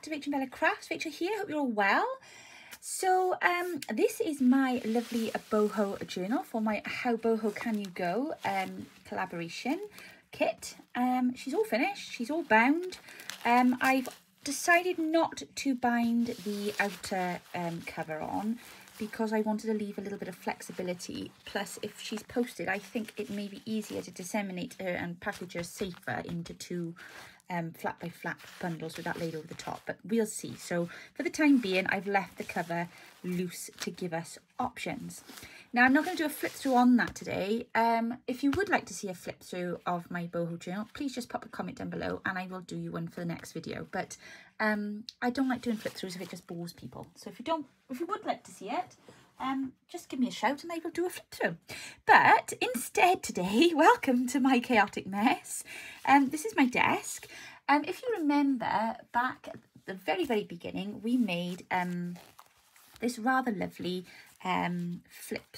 back to Rachel Bella Crafts. Rachel here, hope you're all well. So this is my lovely boho journal for my How Boho Can You Go collaboration kit. She's all finished, she's all bound. I've decided not to bind the outer cover on because I wanted to leave a little bit of flexibility. Plus, if she's posted, I think it may be easier to disseminate her and package her safer into two flat by flat bundles with that laid over the top, but we'll see. So for the time being, I've left the cover loose to give us options. Now, I'm not going to do a flip through on that today. If you would like to see a flip through of my boho journal, please just pop a comment down below and I will do you one for the next video. But I don't like doing flip throughs if it just bores people. So if you would like to see it, just give me a shout and I will do a flip through. But instead today, welcome to my chaotic mess. This is my desk. If you remember back at the very, very beginning, we made this rather lovely flip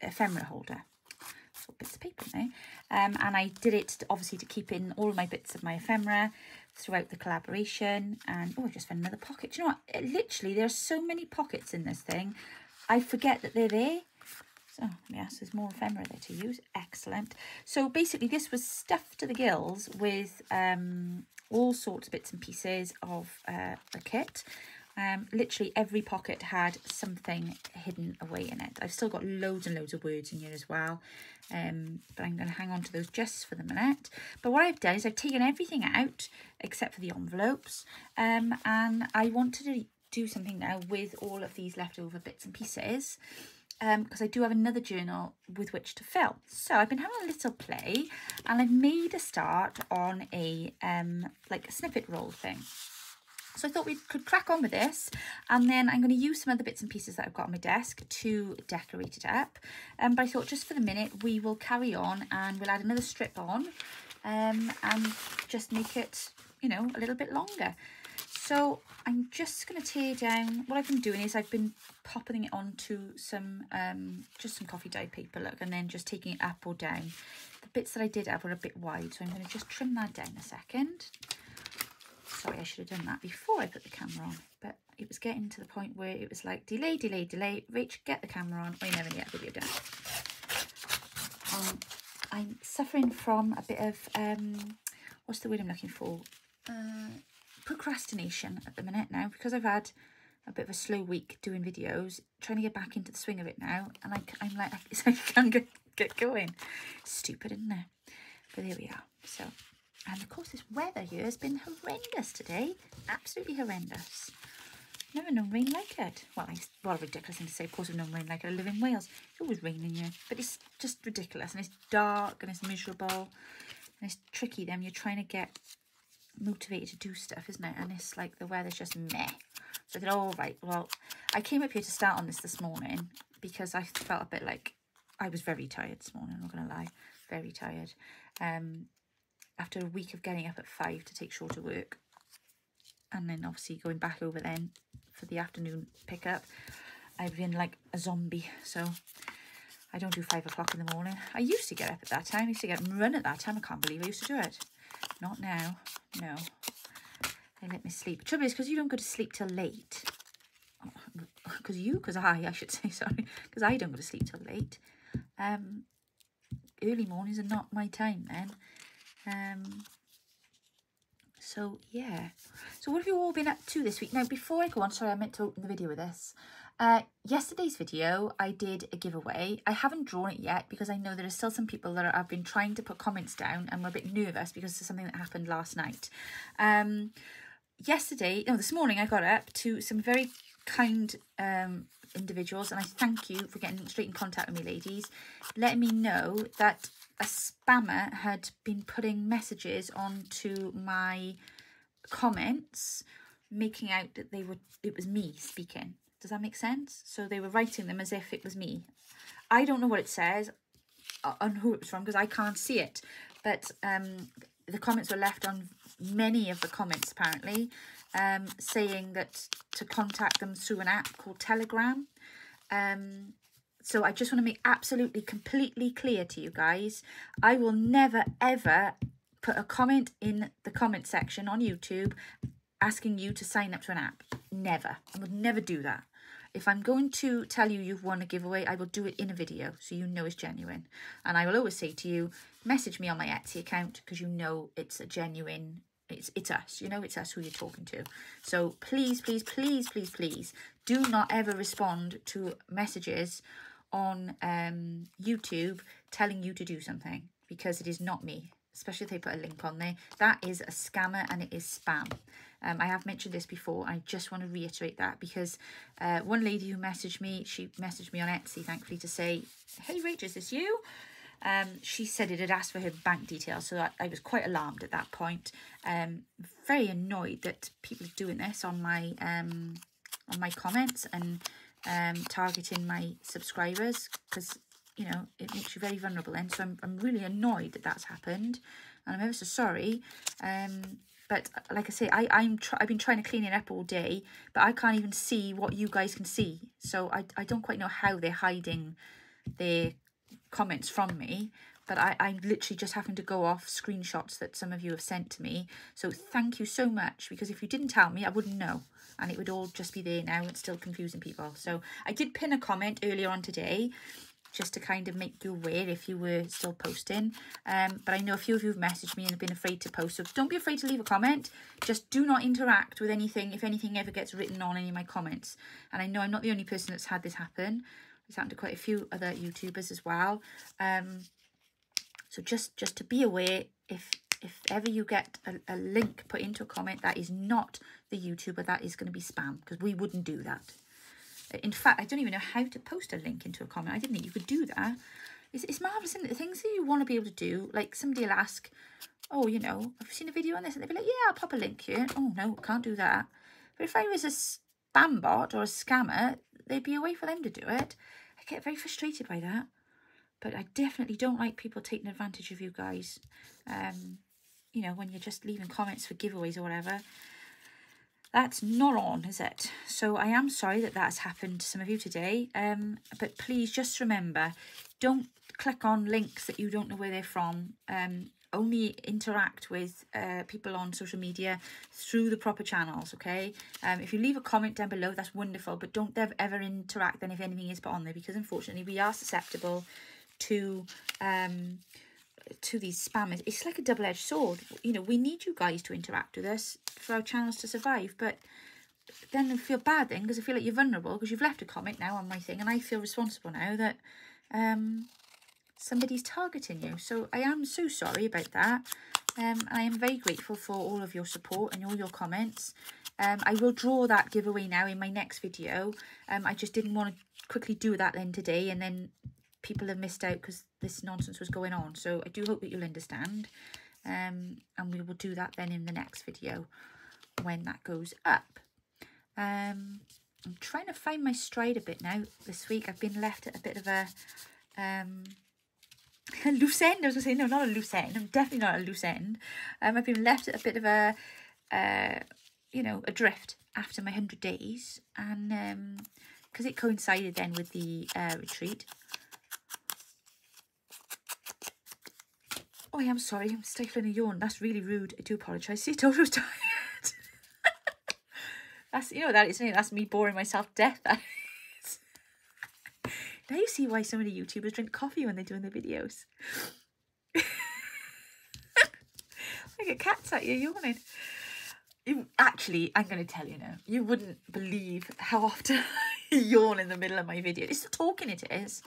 ephemera holder. Bits of paper now, and I did it obviously to keep in all of my bits of my ephemera throughout the collaboration. And oh, I just found another pocket. Do you know what? Literally, there's so many pockets in this thing, I forget that they're there. So yes, there's more ephemera there to use. Excellent. So basically, this was stuffed to the gills with all sorts of bits and pieces of a kit. Literally every pocket had something hidden away in it. I've still got loads and loads of words in here as well, but I'm going to hang on to those just for the minute. But what I've done is I've taken everything out except for the envelopes, and I wanted to do something now with all of these leftover bits and pieces, because I do have another journal with which to fill. So I've been having a little play and I've made a start on a like a snippet roll thing. So I thought we could crack on with this, and then I'm going to use some other bits and pieces that I've got on my desk to decorate it up. But I thought just for the minute we will carry on and we'll add another strip on and just make it, you know, a little bit longer. So I'm just going to tear down, what I've been doing is I've been popping it onto some, just some coffee dye paper, look, and then just taking it up or down. The bits that I did have were a bit wide, so I'm going to just trim that down a second. Sorry, I should have done that before I put the camera on, but it was getting to the point where it was like, delay, delay, delay, Rach, get the camera on. We never get a video done. I'm suffering from a bit of, what's the word I'm looking for? Procrastination at the minute now, because I've had a bit of a slow week doing videos, trying to get back into the swing of it now, and I'm like, I can't get going. Stupid, isn't it? But there we are, so... And of course, this weather here has been horrendous today. Absolutely horrendous. Never known rain like it. Well, well, ridiculous thing to say. Of course, I've known rain like it. I live in Wales. It's always raining here. But it's just ridiculous. And it's dark and it's miserable. And it's tricky then. You're trying to get motivated to do stuff, isn't it? And it's like the weather's just meh. So I thought, all right, well, I came up here to start on this morning because I felt a bit like I was very tired this morning. I'm not going to lie. Very tired. After a week of getting up at 5 to take shorter work and then obviously going back over then for the afternoon pickup, I've been like a zombie. So I don't do 5 o'clock in the morning. I used to get up at that time. I used to get up and run at that time. I can't believe I used to do it. Not now. No. I let me sleep. The trouble is, because you don't go to sleep till late. Because I should say, sorry. Because I don't go to sleep till late. Early mornings are not my time then. So yeah, so what have you all been up to this week? Now, before I go on, sorry, I meant to open the video with this. Yesterday's video, I did a giveaway. I haven't drawn it yet because I know there are still some people that have been trying to put comments down and were a bit nervous because of something that happened last night. This morning I got up to some very kind individuals, and I thank you for getting straight in contact with me, ladies, letting me know that a spammer had been putting messages onto my comments, making out that it was me speaking. Does that make sense? So they were writing them as if it was me. I don't know what it says and who it was from because I can't see it. But the comments were left on many of the comments apparently, saying that to contact them through an app called Telegram. So I just want to make absolutely, completely clear to you guys, I will never, ever put a comment in the comment section on YouTube asking you to sign up to an app. Never. I would never do that. If I'm going to tell you you've won a giveaway, I will do it in a video so you know it's genuine. And I will always say to you, message me on my Etsy account because you know it's a genuine, it's us. You know it's us who you're talking to. So please, please, please, please, please do not ever respond to messages on YouTube telling you to do something, because it is not me, especially if they put a link on there. That is a scammer and it is spam. I have mentioned this before. I just want to reiterate that because one lady who messaged me, she messaged me on Etsy, thankfully, to say, hey, Rach, is this you? She said it had asked for her bank details. So I was quite alarmed at that point. Very annoyed that people are doing this on my comments and targeting my subscribers, because, you know, it makes you very vulnerable then. So I'm really annoyed that that's happened. And I'm ever so sorry. But like I say, I've been trying to clean it up all day, but I can't even see what you guys can see. So I don't quite know how they're hiding their comments from me. But I'm literally just having to go off screenshots that some of you have sent to me. So thank you so much, because if you didn't tell me, I wouldn't know. And it would all just be there now. It's still confusing people. So I did pin a comment earlier on today, just to kind of make you aware if you were still posting. But I know a few of you have messaged me and have been afraid to post. So don't be afraid to leave a comment. Just do not interact with anything if anything ever gets written on any of my comments. And I know I'm not the only person that's had this happen. It's happened to quite a few other YouTubers as well. So just to be aware, if ever you get a link put into a comment, that is not the YouTuber. That is going to be spam, because we wouldn't do that. In fact, I don't even know how to post a link into a comment. I didn't think you could do that. It's marvellous, isn't it? The things that you want to be able to do, like somebody will ask, oh, you know, I've seen a video on this, and they'll be like, yeah, I'll pop a link here. Oh, no, can't do that. But if I was a spam bot or a scammer, there'd be a way for them to do it. I get very frustrated by that. But I definitely don't like people taking advantage of you guys, you know, when you're just leaving comments for giveaways or whatever. That's not on, is it? So I am sorry that that's happened to some of you today. But please just remember, don't click on links that you don't know where they're from. Only interact with people on social media through the proper channels, okay? If you leave a comment down below, that's wonderful. But don't ever interact then if anything is put on there, because unfortunately we are susceptible to these spammers. It's like a double-edged sword. You know, we need you guys to interact with us for our channels to survive, but then I feel bad then, because I feel like you're vulnerable because you've left a comment now on my thing, and I feel responsible now that somebody's targeting you. So I am so sorry about that. I am very grateful for all of your support and all your comments. I will draw that giveaway now in my next video. I just didn't want to quickly do that then today, and then people have missed out because this nonsense was going on. So I do hope that you'll understand. And we will do that then in the next video when that goes up. I'm trying to find my stride a bit now this week. I've been left at a bit of a loose end. I was going to say, no, not a loose end. I'm definitely not a loose end. I've been left at a bit of a, you know, a drift after my 100 days. And because it coincided then with the retreat. Oh, yeah, I'm sorry, I'm stifling a yawn. That's really rude. I do apologise. See, I told you I was tired. That's, you know, that is, that's me boring myself to death. That is. Now you see why so many YouTubers drink coffee when they're doing their videos. Like a cat's at you yawning. You, actually, I'm going to tell you now, you wouldn't believe how often I yawn in the middle of my video. It's the talking it is.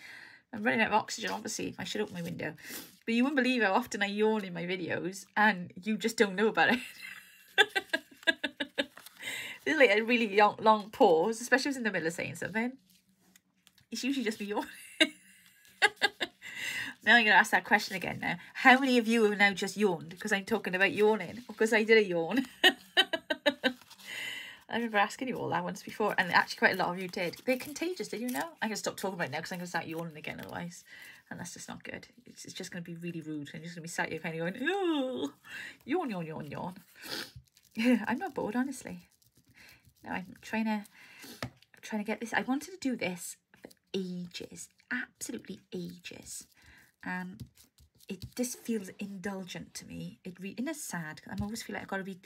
I'm running out of oxygen, obviously. I should open my window. But you wouldn't believe how often I yawn in my videos, and you just don't know about it. There's like a really long pause, especially if it's in the middle of saying something. It's usually just me yawning. Now I'm going to ask that question again now. How many of you have now just yawned because I'm talking about yawning? Because I did a yawn. I remember asking you all that once before, and actually quite a lot of you did. They're contagious, did you know? I'm going to stop talking about it now because I'm going to start yawning again otherwise. And that's just not good. It's just going to be really rude. I'm just going to be sat here kind of going, oh, yawn, yawn, yawn, yawn. I'm not bored, honestly. No, I'm trying to get this. I wanted to do this for ages. Absolutely ages. this feels indulgent to me. And it's sad. I always feel like I've got to be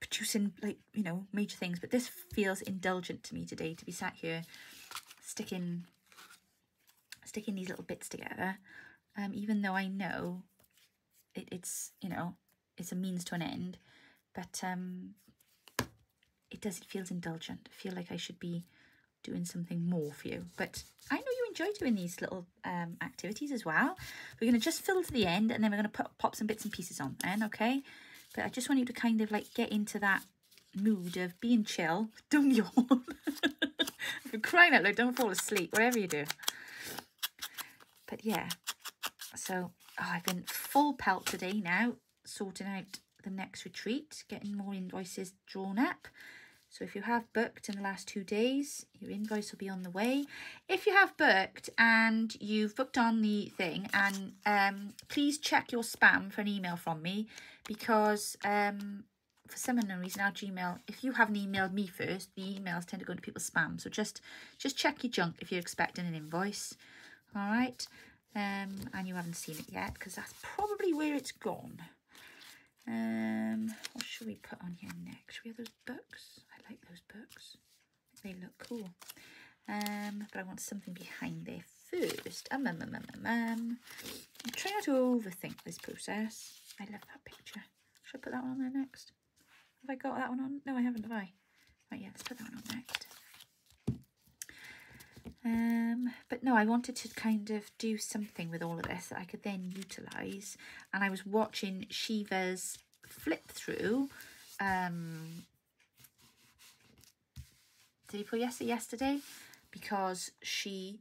producing, like, you know, major things. But this feels indulgent to me today, to be sat here sticking these little bits together. Even though I know it's, you know, it's a means to an end. But it feels indulgent. I feel like I should be doing something more for you. But I know you enjoy doing these little activities as well. We're going to just fill to the end, and then we're going to pop some bits and pieces on then, okay? But I just want you to kind of like get into that mood of being chill. Don't yawn. If you're crying out loud, don't fall asleep, whatever you do. But yeah, so I've been full pelt today now, sorting out the next retreat, getting more invoices drawn up. So if you have booked in the last 2 days, your invoice will be on the way. If you have booked and you've booked on the thing, and please check your spam for an email from me, because for some unknown reason, our Gmail, if you haven't emailed me first, the emails tend to go into people's spam. So just check your junk if you're expecting an invoice, all right? And you haven't seen it yet, because that's probably where it's gone. What should we put on here next? Should we have those books? I like those books. They look cool. But I want something behind there first. I'm trying not to overthink this process. I love that picture. Should I put that one on there next? Have I got that one on? No, I haven't, have I? Right, yeah, let's put that one on next. But no, I wanted to kind of do something with all of this that I could then utilise. And I was watching Shiva's flip through. Did he put yesterday? Because she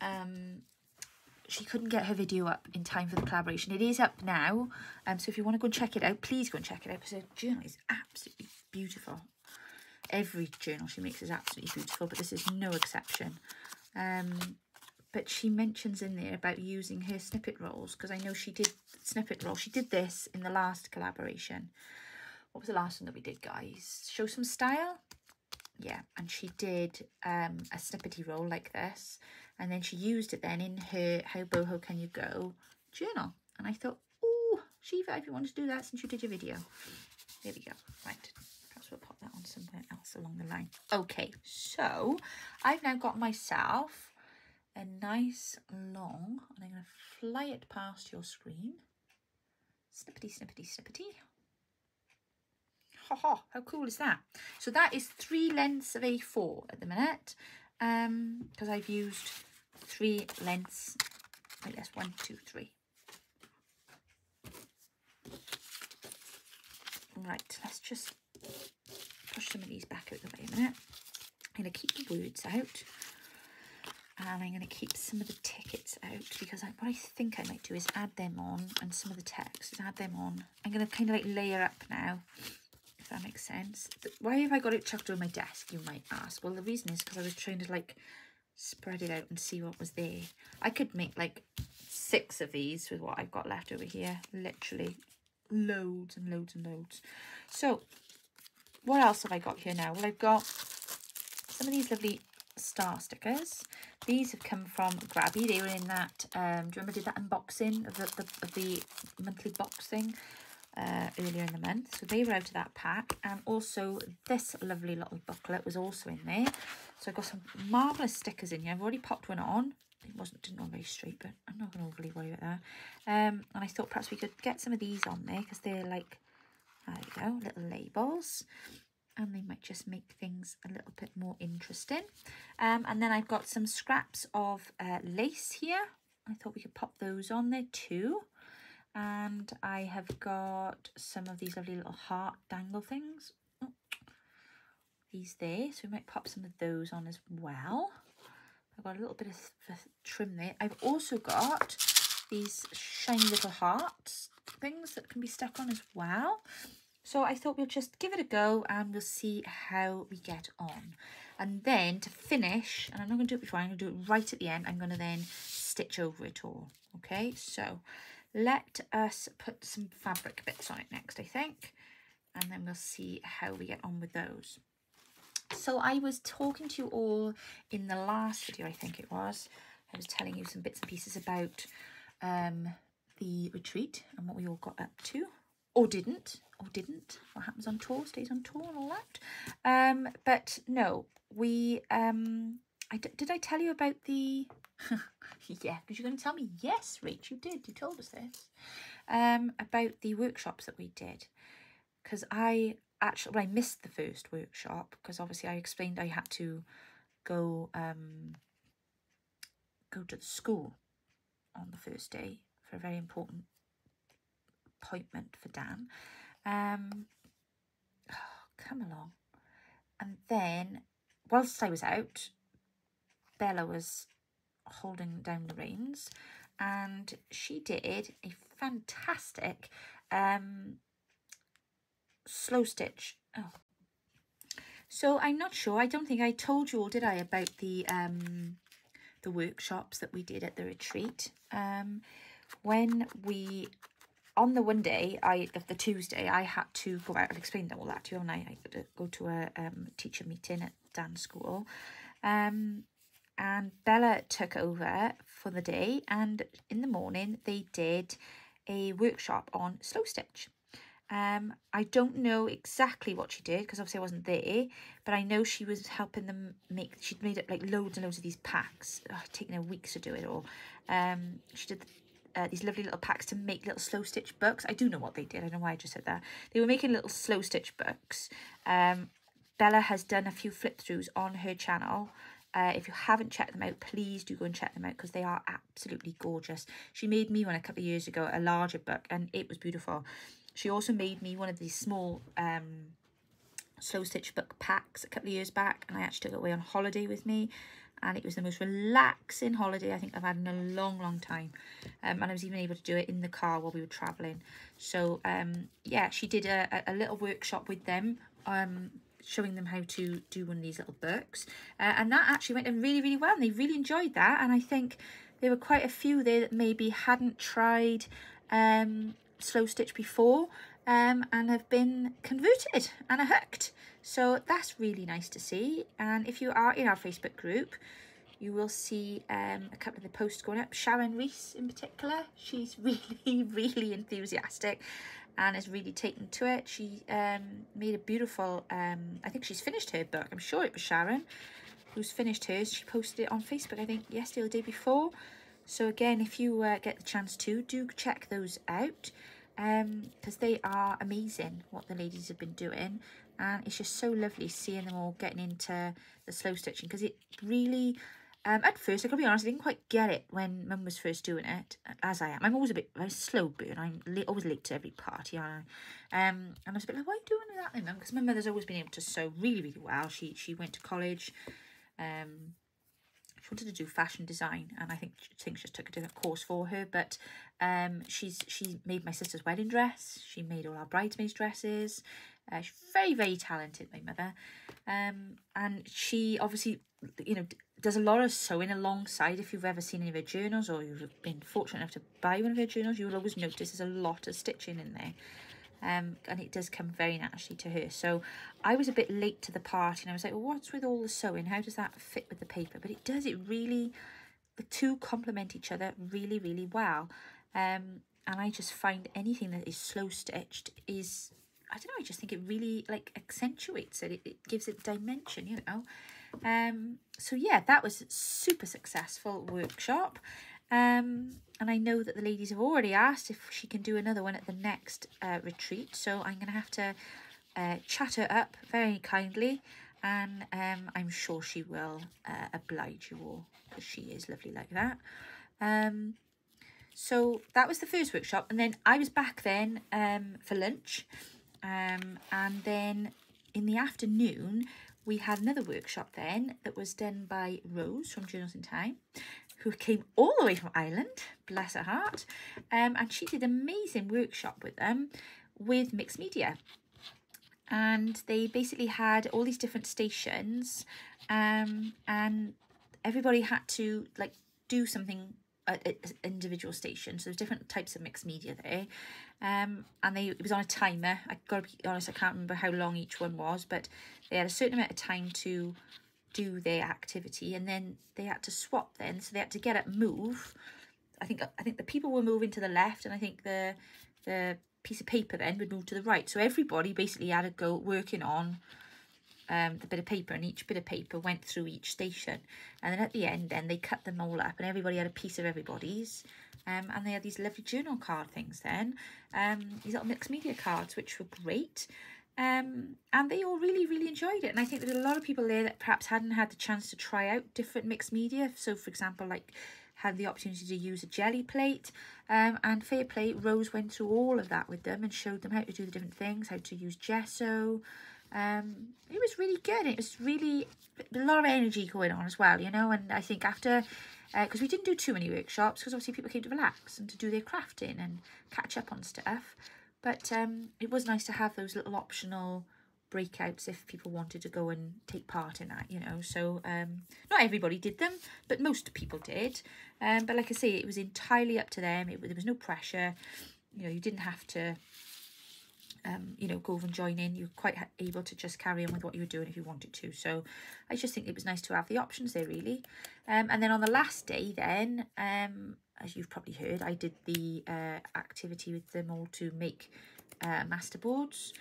couldn't get her video up in time for the collaboration. It is up now. So if you want to go and check it out, please go and check it out, because her journal is absolutely beautiful. Every journal she makes is absolutely beautiful, but this is no exception. But she mentions in there about using her snippet rolls, because I know she did snippet roll. She did this in the last collaboration. What was the last one that we did, guys? Show Some Style? Yeah, and she did a snippety roll like this, and then she used it then in her How Boho Can You Go journal. And I thought, oh, Shiva, if you want to do that since you did your video. There we go. Right. We'll pop that on somewhere else along the line. Okay, so I've now got myself a nice long, and I'm going to fly it past your screen. Snippety, snippety, snippety. Ha ha, how cool is that? So that is 3 lengths of A4 at the minute, because I've used 3 lengths. Wait, that's 1, 2, 3. Right, let's just push some of these back out the way a minute. I'm going to keep the words out, and I'm going to keep some of the tickets out, because what I think I might do is add them on, and some of the text is add them on. I'm going to kind of like layer up now, if that makes sense. Why have I got it chucked on my desk, you might ask? Well, the reason is because I was trying to like spread it out and see what was there. I could make like 6 of these with what I've got left over here, literally loads and loads and loads. So what else have I got here now? Well, I've got some of these lovely star stickers. These have come from Grabby. They were in that, do you remember I did that unboxing of the monthly box thing earlier in the month? So they were out of that pack. And also this lovely little booklet was also in there. So I've got some marvellous stickers in here. I've already popped one on. It didn't run very straight, but I'm not going to overly worry about that. And I thought perhaps we could get some of these on there, because they're like, there you go, little labels, and they might just make things a little bit more interesting. And then I've got some scraps of lace here. I thought we could pop those on there too. And I have got some of these lovely little heart dangle things. Oh, these there, so we might pop some of those on as well. I've got a little bit of trim there. I've also got these shiny little hearts things that can be stuck on as well. So I thought we'll just give it a go, and we'll see how we get on. And then to finish, and I'm not going to do it before, I'm going to do it right at the end. I'm going to then stitch over it all. Okay, so let us put some fabric bits on it next, I think, and then we'll see how we get on with those. So I was talking to you all in the last video, I think it was. I was telling you some bits and pieces about the retreat and what we all got up to, or didn't. What happens on tour stays on tour and all that. But no, we did I tell you about the yeah, because you're going to tell me, yes, Rach, you did, you told us this, about the workshops that we did, because I actually, well, I missed the first workshop because obviously I explained I had to go go to the school on the first day for a very important appointment for Dan. Come along. And then whilst I was out, Bella was holding down the reins and she did a fantastic slow stitch. So I'm not sure, I don't think I told you all, did I, about the workshops that we did at the retreat. When we, on the one day, the Tuesday, I had to go out. I've explained all that to you, haven't I? I had to go to a teacher meeting at Dan's school. And Bella took over for the day, and in the morning they did a workshop on slow stitch. I don't know exactly what she did because obviously I wasn't there, but I know she was helping them make, she'd made up like loads and loads of these packs. Oh, taking her weeks to do it all. She did these lovely little packs to make little slow stitch books. I do know what they did, I don't know why I just said that. They were making little slow stitch books. Bella has done a few flip throughs on her channel. If you haven't checked them out, please do go and check them out because they are absolutely gorgeous. She made me one a couple of years ago, a larger book, and it was beautiful. She also made me one of these small slow stitch book packs a couple of years back, and I actually took it away on holiday with me, and it was the most relaxing holiday I think I've had in a long, long time. And I was even able to do it in the car while we were traveling. So yeah, she did a little workshop with them, showing them how to do one of these little books, and that actually went in really, really well, and they really enjoyed that. And I think there were quite a few there that maybe hadn't tried slow stitch before, and have been converted and are hooked, so that's really nice to see. And if you are in our Facebook group, you will see a couple of the posts going up. Sharon Reese in particular, she's really, really enthusiastic and has really taken to it. She made a beautiful, I think she's finished her book. I'm sure it was Sharon who's finished hers. She posted it on Facebook, I think, yesterday or the day before. So again, if you get the chance to, do check those out, because they are amazing what the ladies have been doing. And it's just so lovely seeing them all getting into the slow stitching, because it really... at first, I've got to be honest, I didn't quite get it when Mum was first doing it, as I am. I'm always a bit slow burn. I'm always late to every party, aren't I? And I was a bit like, why are you doing that then, Mum? Because my mother's always been able to sew really, really well. She went to college. She wanted to do fashion design, and I think she just took a different course for her. But she made my sister's wedding dress. She made all our bridesmaids' dresses. She's very, very talented, my mother. And she obviously, you know, does a lot of sewing alongside. If you've ever seen any of her journals, or you've been fortunate enough to buy one of her journals, you will always notice there's a lot of stitching in there. And it does come very naturally to her. So I was a bit late to the party, and I was like, well, what's with all the sewing? How does that fit with the paper? But it does, it really, the two complement each other really, really well. And I just find anything that is slow stitched is, I don't know, I just think it really like accentuates it. It gives it dimension, you know. So yeah, that was a super successful workshop. And I know that the ladies have already asked if she can do another one at the next retreat, so I'm gonna have to chat her up very kindly, and I'm sure she will oblige you all, because she is lovely like that. So that was the first workshop, and then I was back then for lunch, and then in the afternoon we had another workshop then that was done by Rose from Journals in Time, who came all the way from Ireland, bless her heart. And she did an amazing workshop with them with mixed media. And they basically had all these different stations, and everybody had to like do something at individual stations. So there's different types of mixed media there. And it was on a timer. I've got to be honest, I can't remember how long each one was, but they had a certain amount of time to do their activity, and then they had to swap then, so they had to get up, move I think the people were moving to the left, and I think the piece of paper then would move to the right. So everybody basically had a go working on the bit of paper, and each bit of paper went through each station. And then at the end, then they cut them all up, and everybody had a piece of everybody's. And they had these lovely journal card things then, these little mixed media cards, which were great. And they all really, really enjoyed it. And I think there were a lot of people there that perhaps hadn't had the chance to try out different mixed media. So, for example, like had the opportunity to use a jelly plate. And fair play, Rose went through all of that with them and showed them how to do the different things, how to use gesso. It was really good. It was really a lot of energy going on as well, you know. And I think after, because we didn't do too many workshops, because obviously people came to relax and to do their crafting and catch up on stuff. But it was nice to have those little optional breakouts if people wanted to go and take part in that, you know. So not everybody did them, but most people did. But like I say, it was entirely up to them. There was no pressure. You know, you didn't have to, you know, go over and join in. You were quite able to just carry on with what you were doing if you wanted to. So I just think it was nice to have the options there, really. And then on the last day then, as you've probably heard, I did the activity with them all to make masterboards.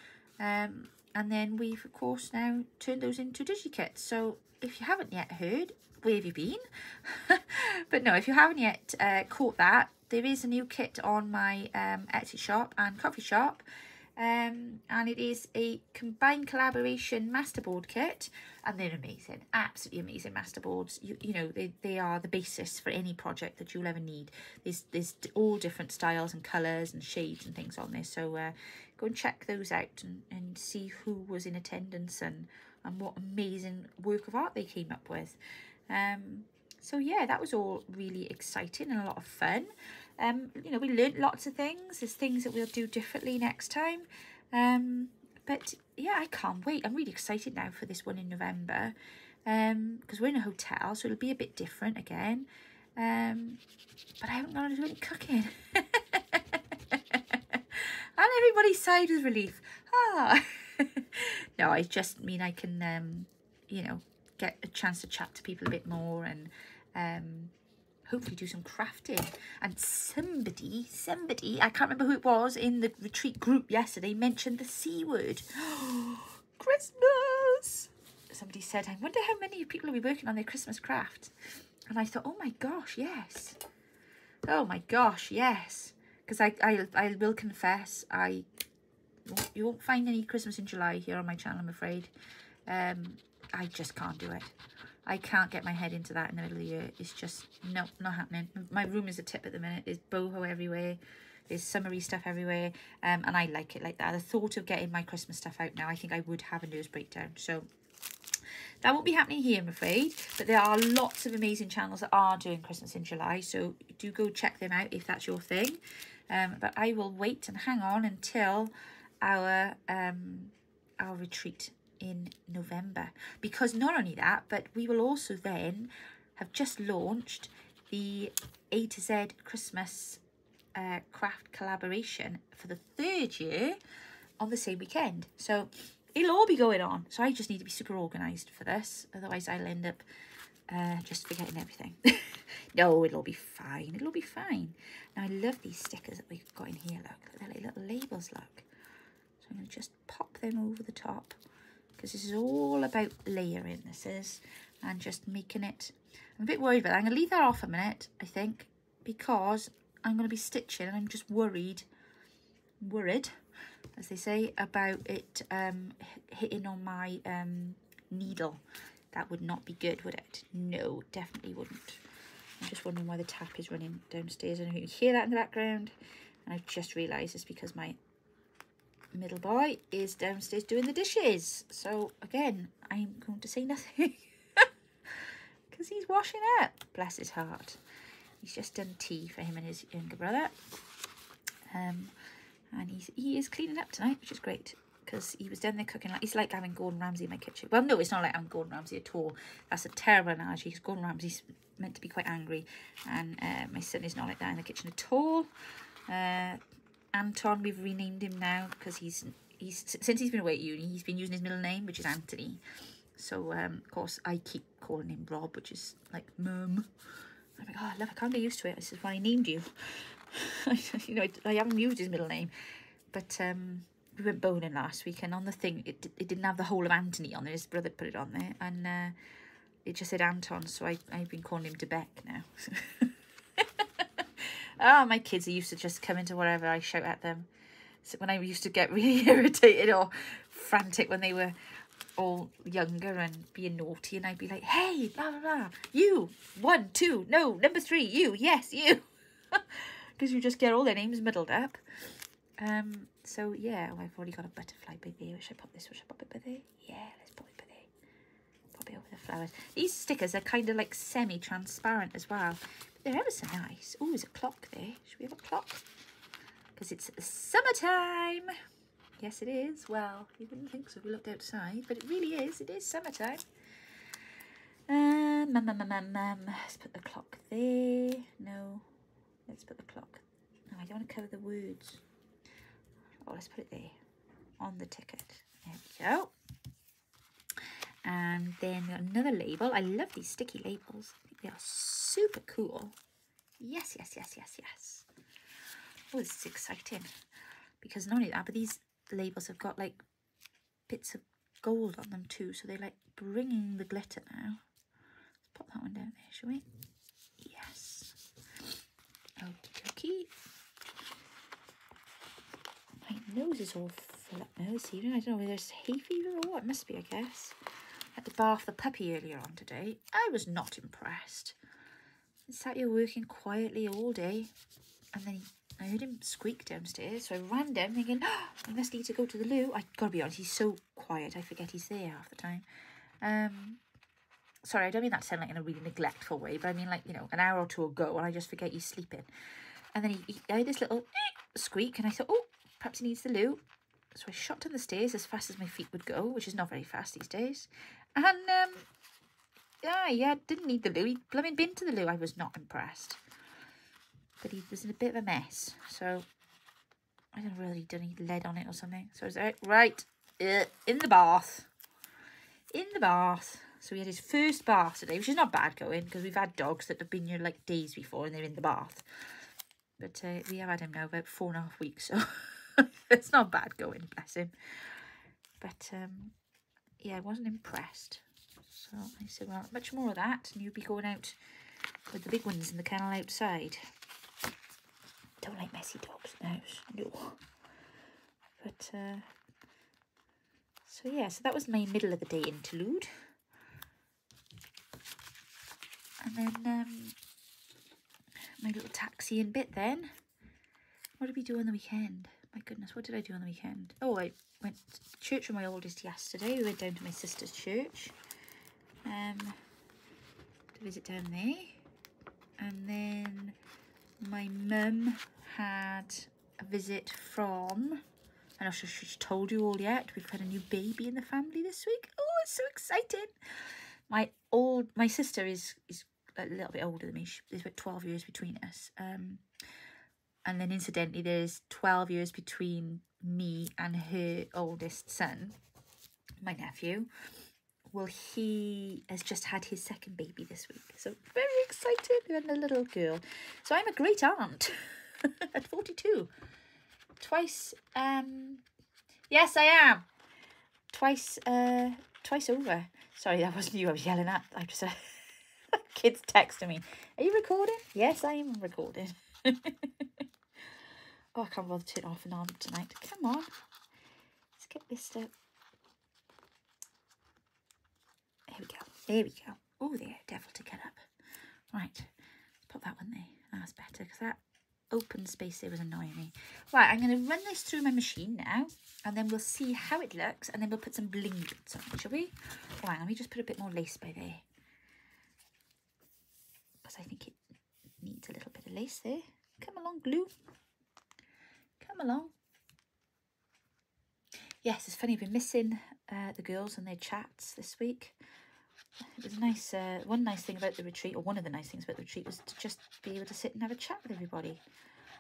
And then we've, of course, now turned those into digikits. So if you haven't yet heard, where have you been? But no, if you haven't yet caught that, there is a new kit on my Etsy shop and coffee shop. And it is a combined collaboration masterboard kit, and they're amazing, absolutely amazing masterboards. You know, they are the basis for any project that you'll ever need. There's all different styles and colours and shades and things on there. So go and check those out and see who was in attendance and what amazing work of art they came up with. So yeah, that was all really exciting and a lot of fun. You know, we learnt lots of things. There's things that we'll do differently next time. But yeah, I can't wait. I'm really excited now for this one in November, because we're in a hotel, so it'll be a bit different again. But I haven't gone on to any cooking. And everybody sighed with relief. Ah. No, I just mean I can, you know, get a chance to chat to people a bit more and hopefully do some crafting. And somebody, I can't remember who it was in the retreat group yesterday, mentioned the C word. Christmas! Somebody said, I wonder how many people will be working on their Christmas craft. And I thought, oh my gosh, yes. Oh my gosh, yes. Because I will confess, you won't find any Christmas in July here on my channel, I'm afraid. I just can't do it. I can't get my head into that in the middle of the year. It's just, no, not happening. My room is a tip at the minute. There's boho everywhere. There's summery stuff everywhere. And I like it like that. The thought of getting my Christmas stuff out now, I think I would have a nervous breakdown. So that won't be happening here, I'm afraid. But there are lots of amazing channels that are doing Christmas in July. So do go check them out if that's your thing. But I will wait and hang on until our retreat in November, because not only that, but we will also then have just launched the A to Z Christmas craft collaboration for the 3rd year on the same weekend. So it'll all be going on. So I just need to be super organised for this, otherwise I'll end up just forgetting everything. No, it'll all be fine. It'll all be fine. Now I love these stickers that we've got in here. Look, they're like little labels. Look, so I'm gonna just pop them over the top, because this is all about layering, this is, and just making it. I'm a bit worried about that. I'm going to leave that off a minute, I think, because I'm going to be stitching, and I'm just worried, as they say, about it hitting on my needle. That would not be good, would it? No, definitely wouldn't. I'm just wondering why the tap is running downstairs. I don't know if you can hear that in the background. And I've just realised it's because my middle boy is downstairs doing the dishes. So again, I'm going to say nothing because he's washing up, bless his heart. He's just done tea for him and his younger brother, and he is cleaning up tonight, which is great, because he was down there cooking. Like, it's like having Gordon Ramsay in my kitchen. Well, no, it's not like I'm Gordon Ramsay at all. That's a terrible analogy, because Gordon Ramsay's meant to be quite angry, and my son is not like that in the kitchen at all. Anton, we've renamed him now, because he's since he's been away at uni, he's been using his middle name, which is Anthony. So of course I keep calling him Rob, which is like mum. I'm like, oh, look, I can't get used to it. This is why I named you. You know, I haven't used his middle name. But we went bowling last week, and on the thing, it didn't have the whole of Anthony on there. His brother put it on there, and it just said Anton, so I've been calling him DeBeck now. Oh, my kids are used to just coming to whatever I shout at them. So when I used to get really irritated or frantic when they were all younger and being naughty, and I'd be like, hey, blah, blah, blah, you, 1, 2, no, number 3, you, yes, you. Because you just get all their names muddled up. So, yeah, oh, I've already got a butterfly bit there. Should I pop this? Should I pop it by there? Yeah, let's pop it by there. Pop it over the flowers. These stickers are kind of like semi-transparent as well. But they're ever so nice. Oh, there's a clock there. Should we have a clock? Because it's summertime. Yes, it is. Well, you wouldn't think so if we looked outside, but it really is. It is summertime. Let's put the clock there. No, let's put the clock. No, I don't want to cover the words. Oh, let's put it there on the ticket. There we go. And then another label. I love these sticky labels. I think they are super cool. Yes, yes, yes, yes, yes. Oh, this is exciting. Because not only that, but these labels have got like bits of gold on them too. So they're like bringing the glitter now. Let's pop that one down there, shall we? Yes. Okie dokie. My nose is all full up now this evening. I don't know whether it's hay fever or what. It must be, I guess. I had to bath the puppy earlier on today. I was not impressed. He sat here working quietly all day. And then I heard him squeak downstairs. So I ran down thinking, oh, I must need to go to the loo. I've got to be honest, he's so quiet. I forget he's there half the time. Sorry, I don't mean that to sound like in a really neglectful way. But I mean like, you know, an hour or two ago and I just forget he's sleeping. And then I heard this little squeak and I thought, oh, perhaps he needs the loo. So I shot down the stairs as fast as my feet would go, which is not very fast these days. And, yeah, didn't need the loo. He'd blooming been to the loo. I was not impressed. But he was in a bit of a mess. So I don't know whether he'd done any lead on it or something. So I was like, right, in the bath. In the bath. So he had his first bath today, which is not bad going, because we've had dogs that have been here like days before and they're in the bath. But we have had him now about 4.5 weeks, so... It's not bad going, bless him. But, yeah, I wasn't impressed. So I said, well, much more of that, and you'll be going out with the big ones in the kennel outside. Don't like messy dogs in the house, no. But, so yeah, so that was my middle of the day interlude. And then, my little taxiing bit then. What did we do on the weekend? My goodness, what did I do on the weekend? Oh, I went to church with my oldest yesterday. We went down to my sister's church to visit down there. And then my mum had a visit from, I'm not sure if she's told you all yet, we've had a new baby in the family this week. Oh, it's so exciting. My sister is a little bit older than me. There's about 12 years between us. And then incidentally, there's 12 years between me and her oldest son, my nephew. Well, he has just had his second baby this week. So very excited. We had a little girl. So I'm a great aunt at 42. Twice, yes, I am. Twice over. Sorry, that wasn't you I was yelling at. I just, kids texting me. Are you recording? Yes, I am recording. Oh, I can't bother to turn off and on tonight. Come on. Let's get this step. Here we go. There we go. Oh, there. Devil to get up. Right. Pop that one there. That's better because that open space there was annoying me. Right. I'm going to run this through my machine now and then we'll see how it looks and then we'll put some bling bits on it, shall we? Right. Let me just put a bit more lace by there because I think it needs a little bit of lace there. Come along, glue. Come along. Yes, it's funny, I've been missing the girls and their chats this week. It was nice. One nice thing about the retreat, or one of the nice things about the retreat, was to just be able to sit and have a chat with everybody,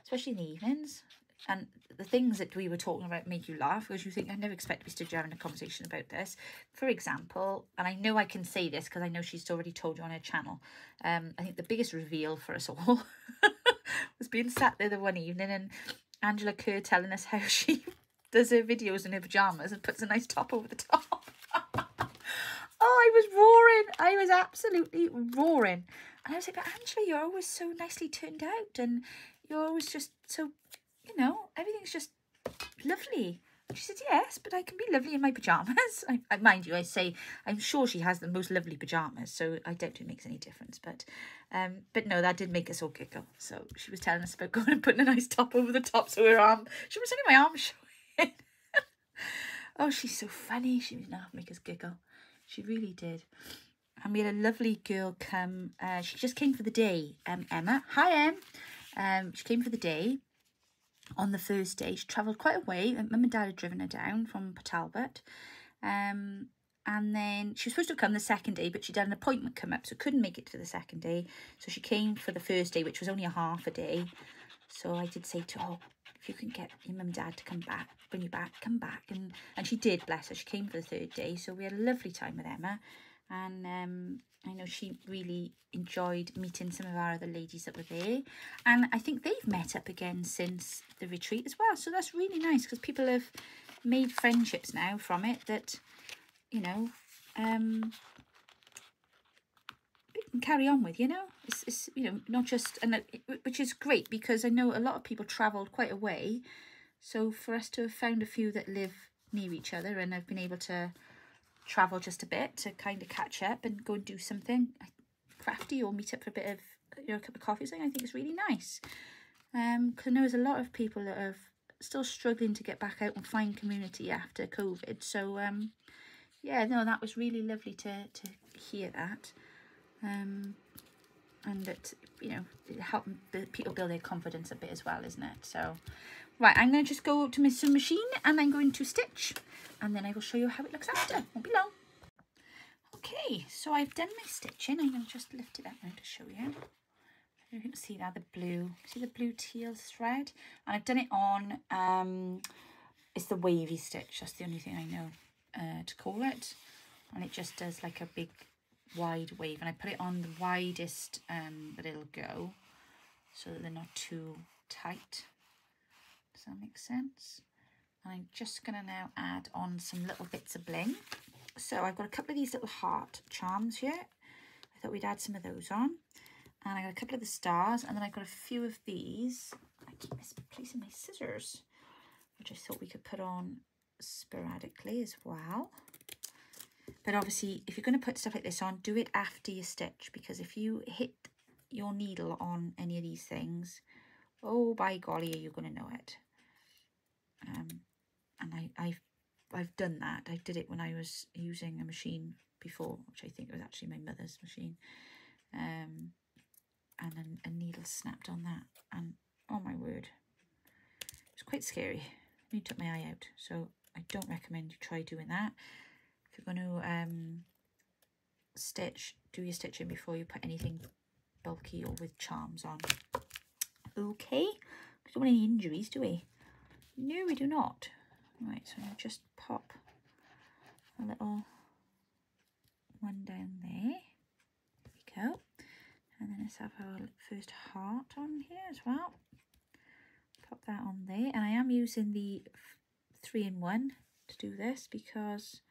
especially in the evenings. and the things that we were talking about make you laugh because you think, I never expect to be stood having a conversation about this. For example, and I know I can say this because I know she's already told you on her channel, I think the biggest reveal for us all was being sat there the one evening and Angela Kerr telling us how she does her videos in her pyjamas and puts a nice top over the top. Oh, I was roaring. I was absolutely roaring. And I was like, but Angela, you're always so nicely turned out and you're always just so, you know, everything's just lovely. And she said, yes, but I can be lovely in my pyjamas. I mind you, I say, I'm sure she has the most lovely pyjamas, so I doubt it makes any difference. But no, that did make us all giggle. So she was telling us about going and putting a nice top over the top so her arm, she was only my arm showing. Oh, she's so funny. She was going to make us giggle. She really did. And we had a lovely girl come. She just came for the day, Emma. Hi, Em. She came for the day on the first day. She travelled quite a way. Mum and Dad had driven her down from Port Talbot. And then she was supposed to come the second day, but she'd had an appointment come up, so couldn't make it for the second day. So she came for the first day, which was only a half a day. So I did say to her, oh, if you can get your mum and dad to come back, bring you back, come back. And she did, bless her. She came for the third day. So we had a lovely time with Emma. And I know she really enjoyed meeting some of our other ladies that were there. And I think they've met up again since the retreat as well. So that's really nice because people have made friendships now from it that, you know, we can carry on with, you know. It's you know, not just, and which is great because I know a lot of people travelled quite a way. So for us to have found a few that live near each other and have been able to travel just a bit to kind of catch up and go and do something crafty or meet up for a bit of, you know, a cup of coffee or something, I think it's really nice. Because I know there's a lot of people that are still struggling to get back out and find community after COVID. So, yeah, no, that was really lovely to hear that. And that, you know, it helped people build their confidence a bit as well, isn't it? So, right, I'm going to just go to my sewing machine and I'm going to stitch and then I will show you how it looks after. Won't be long. Okay, so I've done my stitching. I'm going to just lift it up now to show you. You can see now the blue. See the blue teal thread? And I've done it on, it's the wavy stitch. That's the only thing I know to call it. And it just does like a big wide wave. And I put it on the widest that it'll go so that they're not too tight. Does that make sense? And I'm just going to now add on some little bits of bling. So I've got a couple of these little heart charms here. I thought we'd add some of those on. And I got a couple of the stars. And then I got a few of these. I keep misplacing my scissors, which I thought we could put on sporadically as well. But obviously, if you're going to put stuff like this on, do it after your stitch. Because if you hit your needle on any of these things, oh, by golly, are you going to know it? And I've done that. I did it when I was using a machine before, which I think was actually my mother's machine. And then a needle snapped on that. And oh my word, it was quite scary. I nearly took my eye out. So I don't recommend you try doing that. If you're going to stitch, do your stitching before you put anything bulky or with charms on. Okay, we don't want any injuries, do we? No, we do not. Right, so I'll just pop a little one down there. There we go. And then let's have our first heart on here as well. Pop that on there. And I am using the 3-in-1 to do this because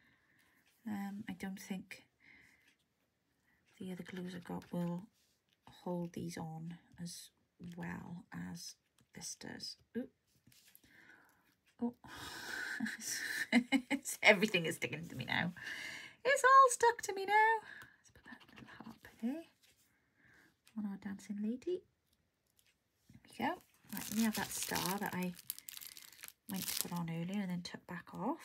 I don't think the other glues I've got will hold these on as well as this does. Oops. Oh, everything is sticking to me now. It's all stuck to me now. Let's put that little harp there on our dancing lady. There we go. Right, let me have that star that I went to put on earlier and then took back off.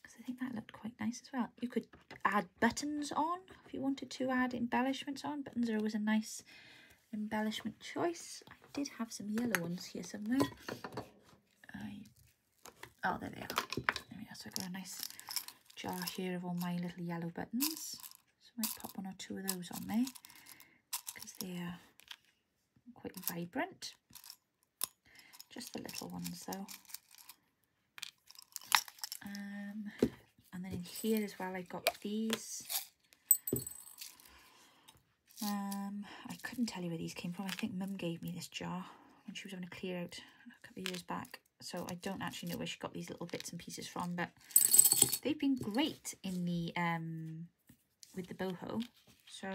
Because I think that looked quite nice as well. You could add buttons on if you wanted to add embellishments on. Buttons are always a nice embellishment choice. I did have some yellow ones here somewhere. Oh, there they are. There we are. So I've got a nice jar here of all my little yellow buttons. So I might pop one or two of those on there because they are quite vibrant. just the little ones though. And then in here as well I got these. I couldn't tell you where these came from. I think Mum gave me this jar when she was having a clear out a couple of years back. So I don't actually know where she got these little bits and pieces from, but they've been great in the with the boho. So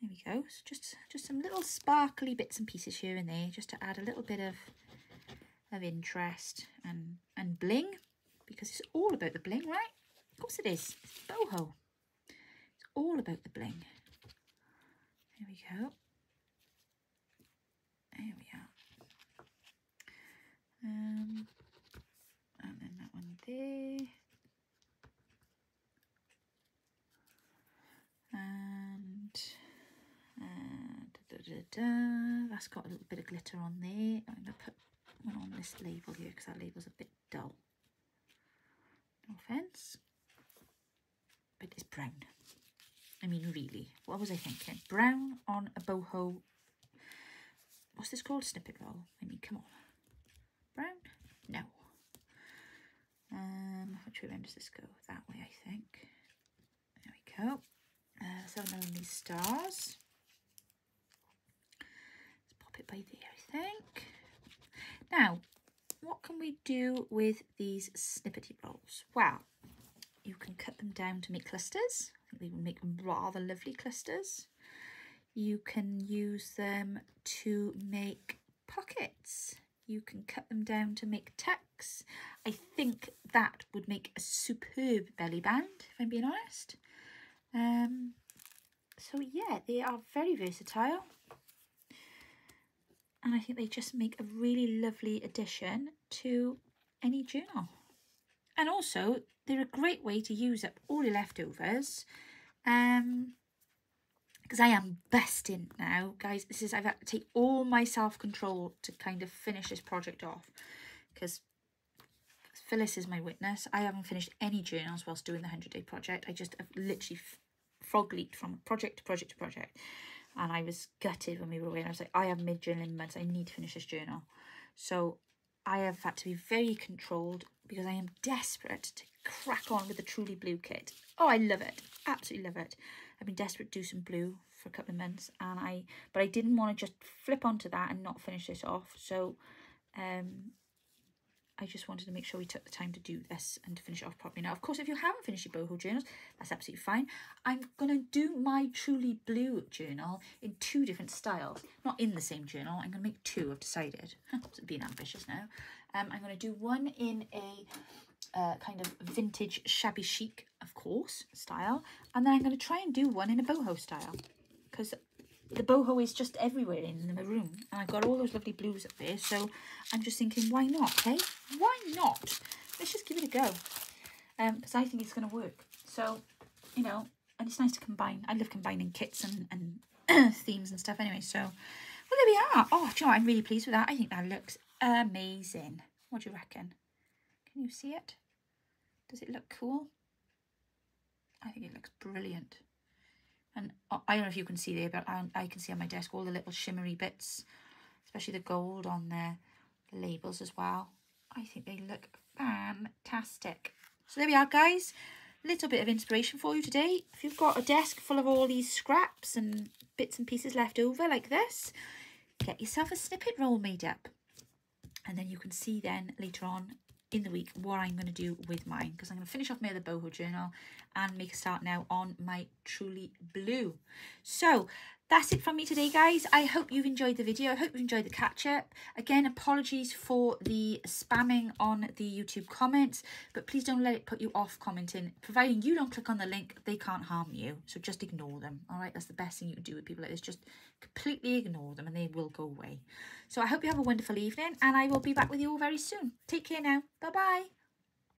there we go. So just some little sparkly bits and pieces here and there, just to add a little bit of interest and bling, because it's all about the bling, right? Of course it is. It's boho. It's all about the bling. There we go. There we are. And then that one there, and that's got a little bit of glitter on there. I'm gonna put one on this label here because that label's a bit dull, no offense, but it's brown. I mean, really, what was I thinking? Brown on a boho, what's this called, snippet roll? I mean, come on. Brown? No. Which way round does this go? That way, I think. There we go. Let's have another one of these stars. Let's pop it by there, I think. Now, what can we do with these snippety rolls? Well, you can cut them down to make clusters. I think they would make rather lovely clusters. You can use them to make pockets. You can cut them down to make tucks. I think that would make a superb belly band, if I'm being honest. So yeah, they are very versatile. And I think they just make a really lovely addition to any journal. And also, they're a great way to use up all your leftovers. Because I am busting now, guys. This is, I've had to take all my self-control to kind of finish this project off, because Phyllis is my witness. I haven't finished any journals whilst doing the 100-day project. I just have literally frog leaped from project to project to project, and I was gutted when we were away. And I was like, I haven't made journaling months. I need to finish this journal. So I have had to be very controlled because I am desperate to crack on with the Truly Blue kit. Oh, I love it. Absolutely love it. I've been desperate to do some blue for a couple of months, and but I didn't want to just flip onto that and not finish this off. So I just wanted to make sure we took the time to do this and to finish it off properly. Now, of course, if you haven't finished your boho journals, that's absolutely fine. I'm going to do my Truly Blue journal in two different styles. Not in the same journal. I'm going to make two, I've decided. Being ambitious now. I'm going to do one in a kind of vintage shabby chic, of course, style, and then I'm going to try and do one in a boho style, because the boho is just everywhere in the room, and I've got all those lovely blues up there, so I'm just thinking, why not, hey? Why not? Let's just give it a go, because I think it's going to work. So, you know, and it's nice to combine. I love combining kits and themes and stuff anyway, so, well, there we are. Oh, do you know what? I'm really pleased with that. I think that looks amazing. What do you reckon? Can you see it? Does it look cool? I think it looks brilliant. And I don't know if you can see there, but I can see on my desk all the little shimmery bits, especially the gold on the labels as well. I think they look fantastic. So there we are, guys. Little bit of inspiration for you today. If you've got a desk full of all these scraps and bits and pieces left over like this, get yourself a snippet roll made up. And then you can see then later on in the week what I'm going to do with mine, because I'm going to finish off my other boho journal and make a start now on my Truly Blue. So that's it from me today, guys. I hope you've enjoyed the video. I hope you've enjoyed the catch-up. Again, apologies for the spamming on the YouTube comments, but please don't let it put you off commenting. Providing you don't click on the link, they can't harm you, so just ignore them, all right? That's the best thing you can do with people like this. Just completely ignore them and they will go away. So I hope you have a wonderful evening, and I will be back with you all very soon. Take care now. Bye-bye.